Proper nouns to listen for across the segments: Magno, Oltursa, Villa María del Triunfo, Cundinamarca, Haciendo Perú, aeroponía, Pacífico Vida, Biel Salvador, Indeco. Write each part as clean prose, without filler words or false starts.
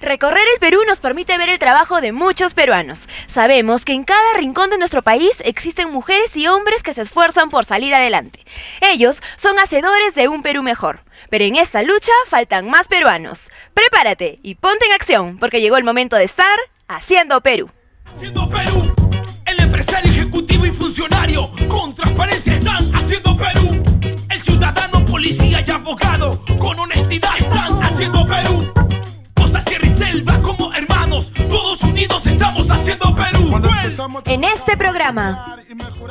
Recorrer el Perú nos permite ver el trabajo de muchos peruanos. Sabemos que en cada rincón de nuestro país existen mujeres y hombres que se esfuerzan por salir adelante. Ellos son hacedores de un Perú mejor. Pero en esta lucha faltan más peruanos. Prepárate y ponte en acción, porque llegó el momento de estar Haciendo Perú. Haciendo Perú, el empresario ejecutivo y funcionario con transparencia están haciendo Perú. El ciudadano, policía y abogado con honestidad están haciendo Perú. En este programa,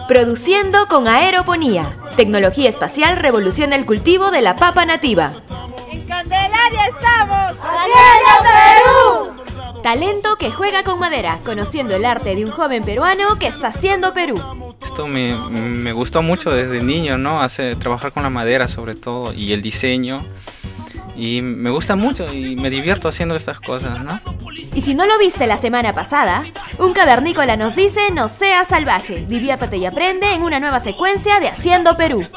produciendo con aeroponía, tecnología espacial revoluciona el cultivo de la papa nativa. En Candelaria estamos haciendo Perú. Talento que juega con madera, conociendo el arte de un joven peruano que está haciendo Perú. Esto me gustó mucho desde niño, ¿no? Trabajar con la madera sobre todo y el diseño. Y me gusta mucho y me divierto haciendo estas cosas, ¿no? Y si no lo viste la semana pasada, un cavernícola nos dice: no seas salvaje, diviértete y aprende en una nueva secuencia de Haciendo Perú.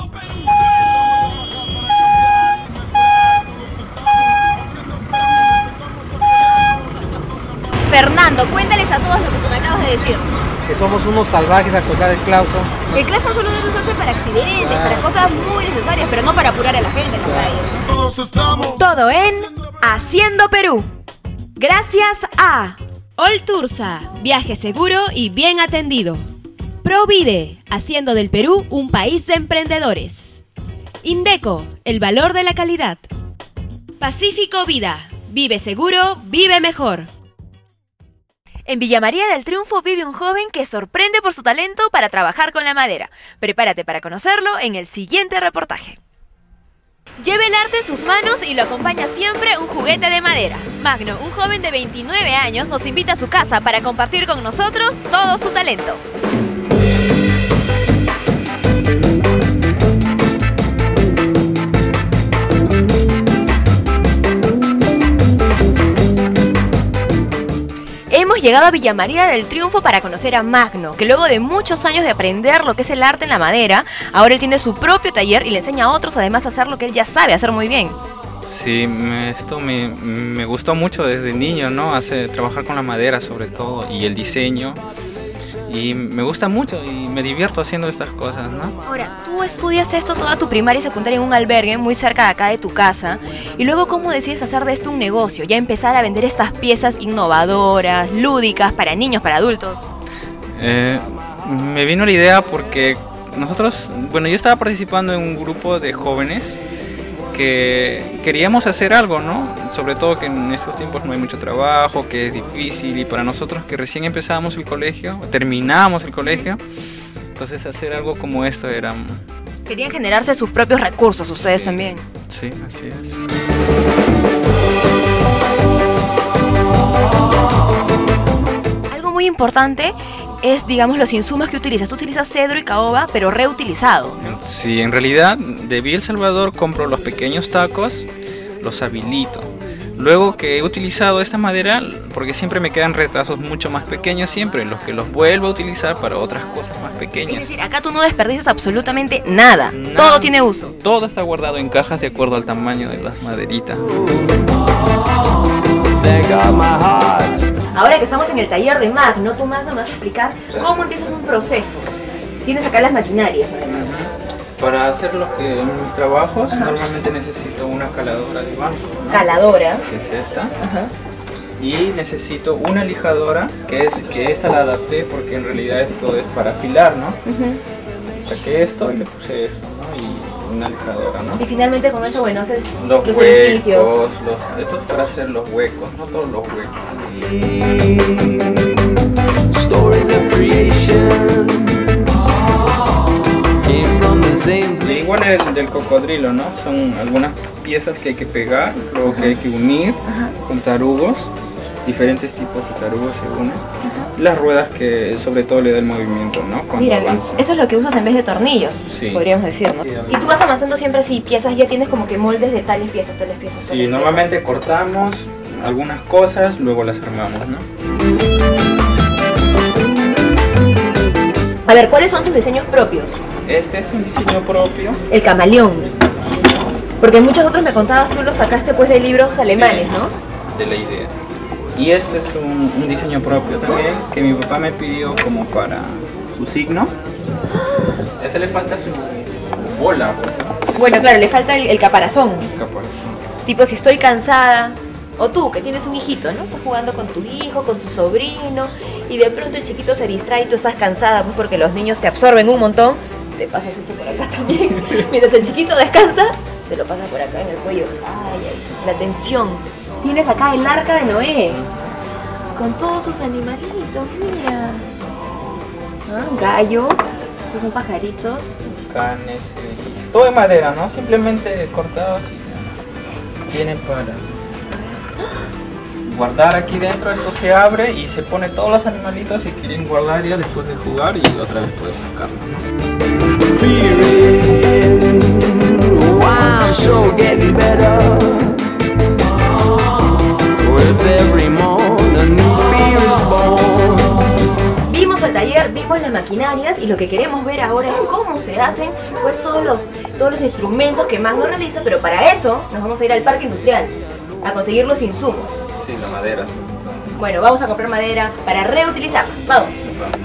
Fernando, cuéntales a todos lo que tú me acabas de decir. Que somos unos salvajes al tocar el clauson. El clauson solo debe usarse para accidentes, para cosas muy necesarias, pero no para apurar a la gente en la calle. Todo en Haciendo Perú. Gracias a Oltursa, viaje seguro y bien atendido. Provide, haciendo del Perú un país de emprendedores. Indeco, el valor de la calidad. Pacífico Vida, vive seguro, vive mejor. En Villa María del Triunfo vive un joven que sorprende por su talento para trabajar con la madera. Prepárate para conocerlo en el siguiente reportaje. Lleva el arte en sus manos y lo acompaña siempre un juguete de madera. Magno, un joven de 29 años, nos invita a su casa para compartir con nosotros todo su talento. Hemos llegado a Villa María del Triunfo para conocer a Magno, que luego de muchos años de aprender lo que es el arte en la madera, ahora él tiene su propio taller y le enseña a otros además a hacer lo que él ya sabe hacer muy bien. Sí, esto me gustó mucho desde niño, ¿no? Trabajar con la madera sobre todo y el diseño. Y me gusta mucho y me divierto haciendo estas cosas, ¿no? Ahora, tú estudias esto toda tu primaria y secundaria en un albergue muy cerca de acá de tu casa. Y luego, ¿cómo decides hacer de esto un negocio? Ya empezar a vender estas piezas innovadoras, lúdicas, para niños, para adultos. Me vino la idea porque nosotros, bueno, yo estaba participando en un grupo de jóvenes que queríamos hacer algo, ¿no? Sobre todo que en estos tiempos no hay mucho trabajo, que es difícil, y para nosotros que recién empezábamos el colegio, terminábamos el colegio, entonces hacer algo como esto era... Querían generarse sus propios recursos, ustedes también. Sí, así es. Algo muy importante es, digamos, los insumos que utilizas. Tú utilizas cedro y caoba, pero reutilizado, ¿no? Sí, en realidad de Biel Salvador compro los pequeños tacos, los habilito. Luego que he utilizado esta madera, porque siempre me quedan retazos mucho más pequeños siempre, los que los vuelvo a utilizar para otras cosas más pequeñas. Es decir, acá tú no desperdicias absolutamente nada. Todo tiene uso. Todo está guardado en cajas de acuerdo al tamaño de las maderitas. Ahora que estamos en el taller de Magno, tú, Magno, me vas a explicar cómo empiezas un proceso. Tienes acá las maquinarias. Para hacer mis trabajos, normalmente necesito una caladora de banco, ¿no? Caladora. Que es esta. Y necesito una lijadora, que esta la adapté porque en realidad esto es para afilar, ¿no? Saqué esto y le puse esto, ¿no? Y una lijadora, ¿no? Y finalmente con eso, bueno, haces los orificios. Esto es para hacer los huecos, no todos los huecos. Stories of creation. De igual del cocodrilo, ¿no? Son algunas piezas que hay que pegar, luego que hay que unir con tarugos, diferentes tipos de tarugos se unen. Las ruedas que sobre todo le da el movimiento, ¿no? Cuando mira, avanza. Eso es lo que usas en vez de tornillos, sí, podríamos decir, ¿no? Sí, y tú vas avanzando siempre así, piezas, ya tienes como que moldes de tales piezas, tales piezas. Sí, tales normalmente piezas. Cortamos algunas cosas, luego las armamos, ¿no? A ver, ¿cuáles son tus diseños propios? Este es un diseño propio. El camaleón. Porque muchos otros me contabas, tú lo sacaste pues de libros alemanes, ¿no? De la idea. Y este es un diseño propio también, que mi papá me pidió como para su signo. Ese le falta su bola. Bueno, claro, le falta el caparazón. El caparazón. Tipo, si estoy cansada, o tú, que tienes un hijito, ¿no? Estás jugando con tu hijo, con tu sobrino, y de pronto el chiquito se distrae y tú estás cansada, pues porque los niños te absorben un montón. Te pasas esto por acá también. Mientras el chiquito descansa, te lo pasas por acá en el cuello. Ay, ay, la tensión. Tienes acá el arca de Noé, con todos sus animalitos, mira. Ah, un gallo, esos son pajaritos. Canes, todo de madera, ¿no? Simplemente cortados y tienen para guardar aquí dentro. Esto se abre y se pone todos los animalitos y quieren guardar ya después de jugar y otra vez poder sacarlo, ¿no? Vimos el taller, vimos las maquinarias y lo que queremos ver ahora es cómo se hacen pues todos los instrumentos que Magno realiza, pero para eso nos vamos a ir al parque industrial a conseguir los insumos. Sí, la madera. Sí. Bueno, vamos a comprar madera para reutilizarla. Vamos.